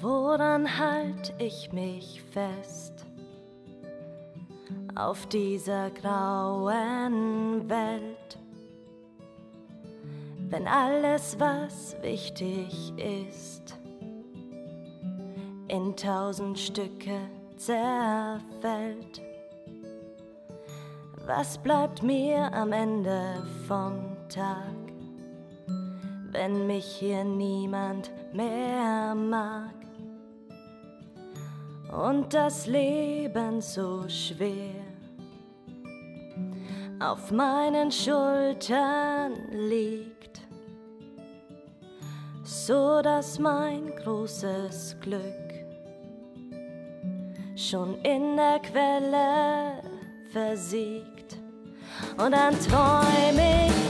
Woran halt ich mich fest auf dieser grauen Welt? Wenn alles, was wichtig ist, in tausend Stücke zerfällt, was bleibt mir am Ende vom Tag, wenn mich hier niemand mehr mag und das Leben so schwer auf meinen Schultern liegt, so dass mein großes Glück schon in der Quelle versiegt? Und dann träum ich